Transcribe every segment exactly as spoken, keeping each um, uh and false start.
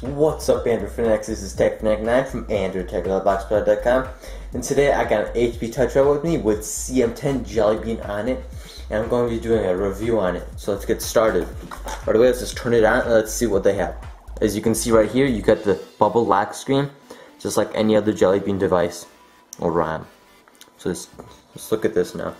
What's up, AndrewTec? This is TechFanatic nine from andrew tec dot boxplot dot com, and today I got an H P Touchpad with me with C M ten Jelly Bean on it, and I'm going to be doing a review on it. So let's get started. Right away, let's just turn it on and let's see what they have. As you can see right here, you got the bubble lock screen, just like any other Jelly Bean device or ROM. So let's, let's look at this now.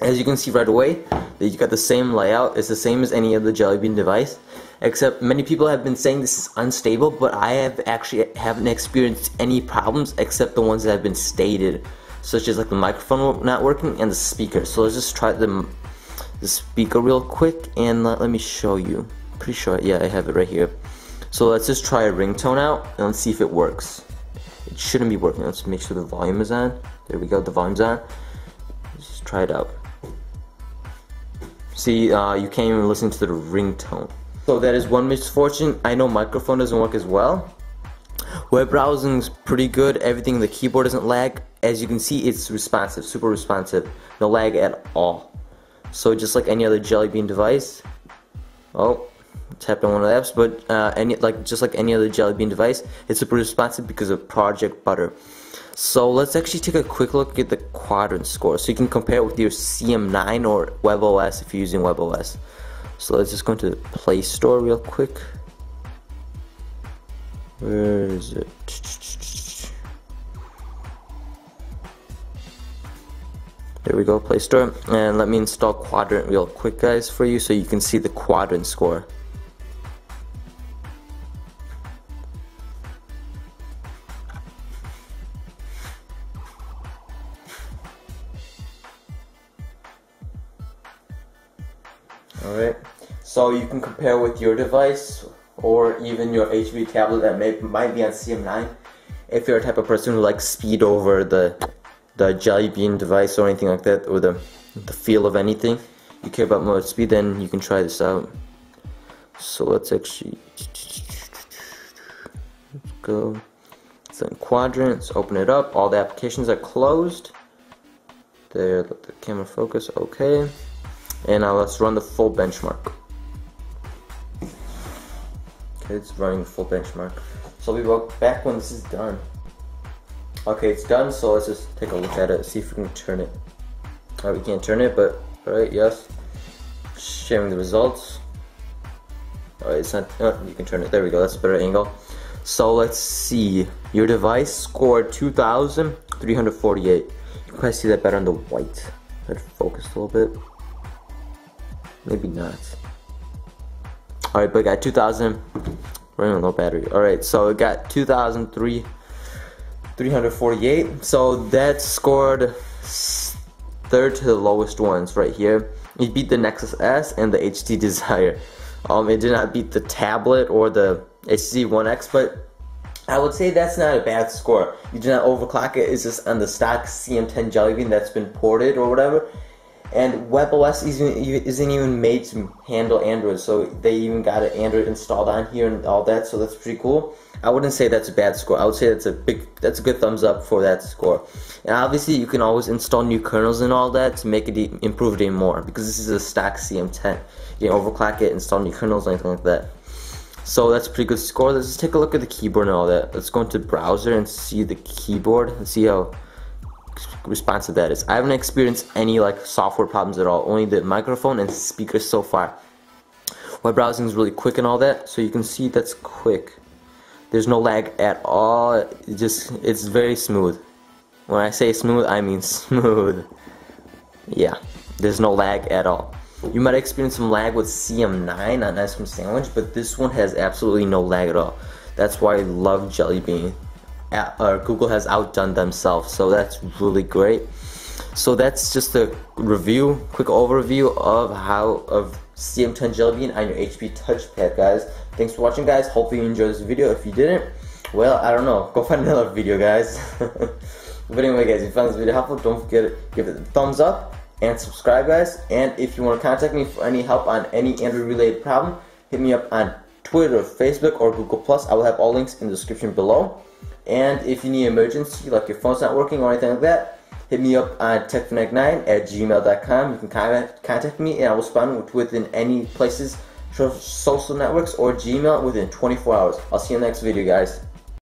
As you can see right away, you got the same layout. It's the same as any other Jelly Bean device, except many people have been saying this is unstable, but I have actually haven't experienced any problems except the ones that have been stated, such as like the microphone not working and the speaker. So let's just try the, the speaker real quick, and let, let me show you. Pretty sure, yeah, I have it right here. So let's just try a ringtone out and let's see if it works. It shouldn't be working. Let's make sure the volume is on. There we go, the volume's on. Let's just try it out. See, uh, you can't even listen to the ringtone. So that is one misfortune. I know microphone doesn't work as well. Web browsing's pretty good. Everything, the keyboard doesn't lag. As you can see, it's responsive, super responsive. No lag at all. So just like any other Jelly Bean device. Oh, tapped on one of the apps, but uh, any like just like any other Jelly Bean device, it's super responsive because of Project Butter. So let's actually take a quick look at the Quadrant score, so you can compare it with your C M nine or WebOS if you're using WebOS. So let's just go into the Play Store real quick. Where is it? There we go, Play Store. And let me install Quadrant real quick, guys, for you, so you can see the Quadrant score. Alright, so you can compare with your device or even your H P tablet that may, might be on C M nine if you're a type of person who likes speed over the the Jelly Bean device or anything like that, or the, the feel of anything. You care about more speed, then you can try this out. So let's actually let's go. It's in Quadrants, open it up. All the applications are closed. There, let the camera focus, okay. And now let's run the full benchmark. Okay, it's running the full benchmark. So we'll be back when this is done. Okay, it's done, so let's just take a look at it, see if we can turn it. Alright, we can't turn it, but alright, yes. Sharing the results. Alright, it's not, oh, you can turn it, there we go, that's a better angle. So let's see, your device scored two thousand three hundred forty-eight. You can probably see that better on the white. Let's focus a little bit. Maybe not. Alright, but it got two thousand. Running on low battery. Alright, so it got two thousand three hundred forty-eight. So that scored third to the lowest ones right here. It beat the Nexus S and the H D Desire. Um, it did not beat the tablet or the H T C One X, but I would say that's not a bad score. You did not overclock it. It's just on the stock C M ten Jelly Bean that's been ported or whatever. And WebOS isn't, isn't even made to handle Android, so they even got an Android installed on here and all that, so that's pretty cool. I wouldn't say that's a bad score. I would say that's a big, that's a good thumbs up for that score. And obviously, you can always install new kernels and all that to make it e improve it even more, because this is a stock C M ten. You can overclock it, install new kernels, anything like that. So that's a pretty good score. Let's just take a look at the keyboard and all that. Let's go into browser and see the keyboard and see how responsive that is. I haven't experienced any like software problems at all, only the microphone and speaker so far. Web browsing is really quick and all that, so you can see that's quick. There's no lag at all. It just, it's very smooth. When I say smooth, I mean smooth. Yeah, there's no lag at all. You might experience some lag with C M nine on Ice Cream Sandwich, but this one has absolutely no lag at all. That's why I love Jelly Bean. Uh, Google has outdone themselves, so that's really great. So that's just a review, quick overview of how of C M ten Jelly Bean on your H P Touchpad, guys. Thanks for watching, guys. Hopefully you enjoyed this video. If you didn't, well, I don't know. Go find another video, guys. But anyway, guys, if you found this video helpful, don't forget to give it a thumbs up and subscribe, guys. And if you want to contact me for any help on any Android-related problem, hit me up on Twitter, Facebook, or Google plus. I will have all links in the description below. And if you need an emergency, like your phone's not working or anything like that, hit me up on TechFanatic nine at gmail dot com. You can contact me and I will respond within any places social networks, or Gmail within twenty-four hours. I'll see you in the next video, guys.